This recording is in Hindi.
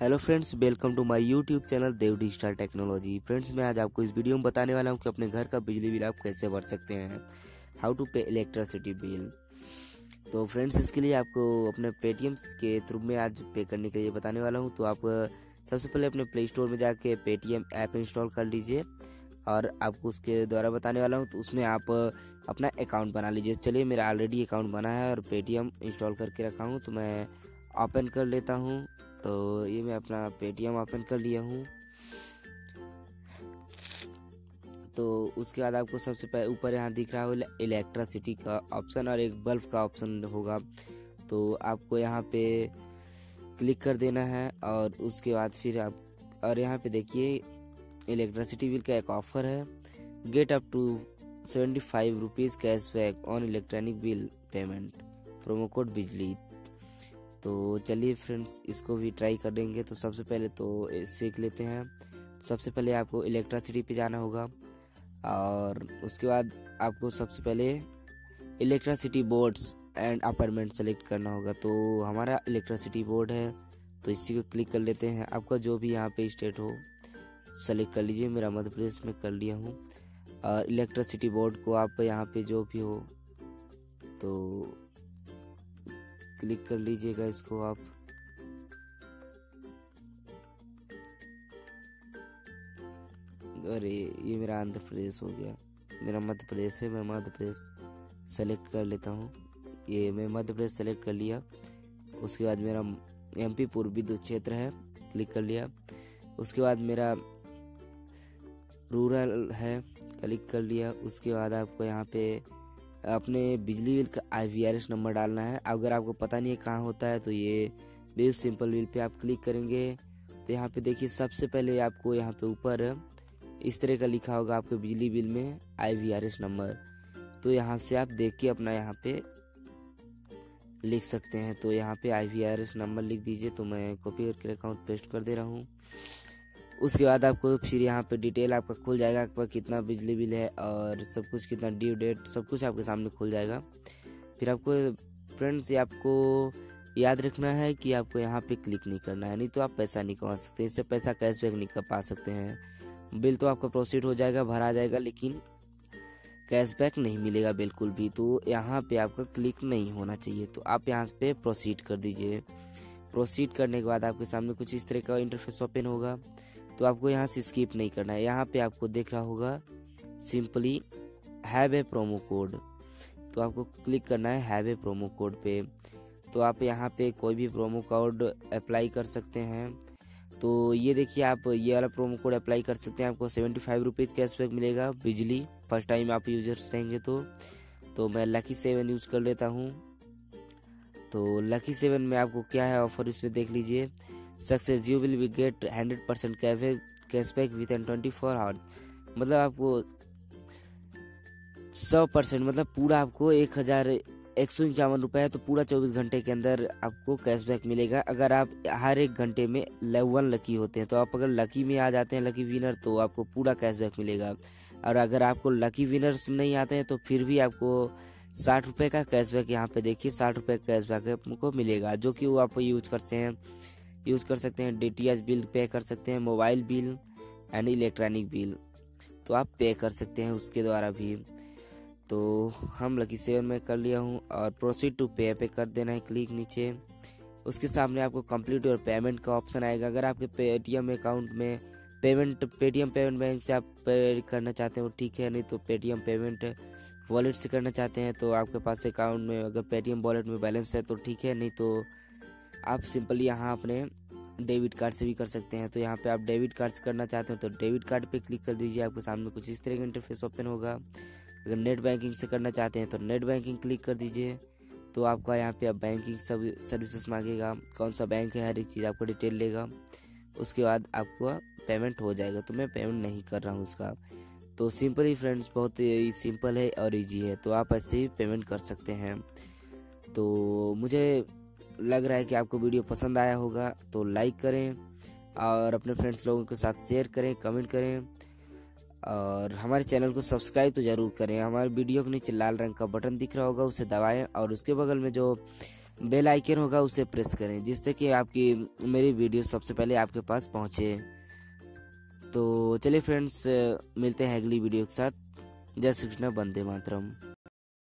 Hello friends, welcome to my YouTube channel Dev digital technology. Friends, मैं आज आपको इस वीडियो में बताने वाला हूं कि अपने घर का बिजली बिल आप कैसे भर सकते हैं, how to pay electricity bill. तो फ्रेंड्स, इसके लिए आपको अपने पेटीएम के थ्रू में आज पे करने के लिए बताने वाला हूँ। तो आप सबसे पहले अपने प्ले स्टोर में जाके पेटीएम ऐप इंस्टॉल कर लीजिए और आपको उसके द्वारा बताने वाला हूँ। तो उसमें आप अपना अकाउंट बना लीजिए। चलिए, मेरा ऑलरेडी अकाउंट बना है और पेटीएम इंस्टॉल करके रखा हूँ, तो मैं ओपन कर लेता हूँ। तो ये मैं अपना पेटीएम ओपन कर लिया हूँ। तो उसके बाद आपको सबसे पहले ऊपर यहाँ दिख रहा है इलेक्ट्रिसिटी का ऑप्शन और एक बल्ब का ऑप्शन होगा, तो आपको यहाँ पे क्लिक कर देना है। और उसके बाद फिर आप और यहाँ पे देखिए इलेक्ट्रिसिटी बिल का एक ऑफर है, get up to 75 rupees cashback on electronic bill payment, promo code बिजली। तो चलिए फ्रेंड्स, इसको भी ट्राई कर देंगे। तो सबसे पहले तो सीख लेते हैं। सबसे पहले आपको इलेक्ट्रिसिटी पे जाना होगा और उसके बाद आपको सबसे पहले electricity boards and apartment select करना होगा। तो हमारा इलेक्ट्रिसिटी बोर्ड है, तो इसी को क्लिक कर लेते हैं। आपका जो भी यहाँ पे स्टेट हो सेलेक्ट कर लीजिए। मेरा मध्य प्रदेश में कर लिया हूँ। और इलेक्ट्रिसिटी बोर्ड को आप यहाँ पे जो भी हो तो क्लिक कर लीजिएगा इसको आप। अरे ये मेरा आंध्र प्रदेश हो गया, मेरा मध्य प्रदेश है। मैं मध्य प्रदेश सेलेक्ट कर लेता हूँ। ये मैं मध्य प्रदेश सेलेक्ट कर लिया। उसके बाद मेरा एमपी पूर्वी क्षेत्र है, क्लिक कर लिया। उसके बाद मेरा रूरल है, क्लिक कर लिया। उसके बाद आपको यहाँ पे अपने बिजली बिल का IVRS नंबर डालना है। अगर आपको पता नहीं है कहाँ होता है, तो ये बिल सिंपल बिल पे आप क्लिक करेंगे। तो यहाँ पे देखिए, सबसे पहले आपको यहाँ पे ऊपर इस तरह का लिखा होगा आपके बिजली बिल में IVRS नंबर। तो यहाँ से आप देख के अपना यहाँ पे लिख सकते हैं। तो यहाँ पे IVRS नंबर लिख दीजिए। तो मैं कॉपी करके रखा हूँ, पेस्ट कर दे रहा हूँ। उसके बाद आपको फिर यहाँ पे डिटेल आपका खुल जाएगा, आपका कितना बिजली बिल है और सब कुछ, कितना ड्यू डेट, सब कुछ आपके सामने खुल जाएगा। फिर आपको फ्रेंड्स, ये आपको याद रखना है कि आपको यहाँ पे क्लिक नहीं करना है, नहीं तो आप पैसा नहीं कमा सकते। इससे पैसा कैशबैक नहीं पा सकते हैं। बिल तो आपका प्रोसीड हो जाएगा, भरा जाएगा, लेकिन कैशबैक नहीं मिलेगा बिल्कुल भी। तो यहाँ पर आपका क्लिक नहीं होना चाहिए। तो आप यहाँ पर प्रोसीड कर दीजिए। प्रोसीड करने के बाद आपके सामने कुछ इस तरह का इंटरफेस ओपन होगा। तो आपको यहाँ से स्किप नहीं करना है। यहाँ पे आपको देख रहा होगा simply have a promo code, तो आपको क्लिक करना है हैव ए प्रोमो कोड पे। तो आप यहाँ पे कोई भी प्रोमो कोड अप्लाई कर सकते हैं। तो ये देखिए, आप ये वाला प्रोमो कोड अप्लाई कर सकते हैं। आपको 75 रुपीज़ कैशबैक मिलेगा बिजली, फर्स्ट टाइम आप यूजर्स रहेंगे। तो मैं Lucky 7 यूज कर लेता हूँ। तो Lucky 7 में आपको क्या है ऑफर, इसमें देख लीजिए। Success you will be get 100% cashback within 24 hours. मतलब आपको 100%, मतलब पूरा आपको 1,151 रुपये है, तो पूरा 24 घंटे के अंदर आपको कैशबैक मिलेगा। अगर आप हर एक घंटे में 1 लकी होते हैं, तो आप अगर लकी में आ जाते हैं, लकी विनर, तो आपको पूरा कैशबैक मिलेगा। और अगर आपको लकी विनर्स नहीं आते हैं, तो फिर भी आपको 60 रुपये का कैशबैक, यहाँ पे देखिए 60 रुपये का कैशबैक आपको मिलेगा, जो कि वो आप यूज़ कर सकते हैं DTH बिल पे कर सकते हैं, mobile bill and electronic bill, तो आप पे कर सकते हैं उसके द्वारा भी। तो हम Lucky 7 में कर लिया हूँ और प्रोसीड टू पे पे कर देना है क्लिक नीचे। उसके सामने आपको कंप्लीट और पेमेंट का ऑप्शन आएगा। अगर आपके पेटीएम अकाउंट में पेटीएम पेमेंट बैंक से आप पे करना चाहते हो, ठीक है, नहीं तो पेटीएम पेमेंट वॉलेट से करना चाहते हैं, तो आपके पास अकाउंट में अगर पेटीएम वॉलेट में बैलेंस है तो ठीक है, नहीं तो आप सिंपली यहाँ अपने डेबिट कार्ड से भी कर सकते हैं। तो यहाँ पे आप डेबिट कार्ड से करना चाहते हो तो डेबिट कार्ड पे क्लिक कर दीजिए। आपके सामने कुछ इस तरह का इंटरफेस ओपन होगा। अगर नेट बैंकिंग से करना चाहते हैं तो नेट बैंकिंग क्लिक कर दीजिए। तो आपका यहाँ पे आप बैंकिंग सर्विसेज मांगेगा, कौन सा बैंक है, हर एक चीज़ आपको डिटेल लेगा। उसके बाद आपका पेमेंट हो जाएगा। तो मैं पेमेंट नहीं कर रहा हूँ उसका। तो सिंपली फ्रेंड्स, बहुत ही सिंपल है और ईजी है। तो आप ऐसे ही पेमेंट कर सकते हैं। तो मुझे लग रहा है कि आपको वीडियो पसंद आया होगा, तो लाइक करें और अपने फ्रेंड्स लोगों के साथ शेयर करें, कमेंट करें और हमारे चैनल को सब्सक्राइब तो ज़रूर करें। हमारे वीडियो के नीचे लाल रंग का बटन दिख रहा होगा, उसे दबाएं और उसके बगल में जो बेल आइकन होगा उसे प्रेस करें, जिससे कि आपकी मेरी वीडियो सबसे पहले आपके पास पहुंचे। तो चलिए फ्रेंड्स, मिलते हैं अगली वीडियो के साथ। जय श्री कृष्ण, वंदे मातरम।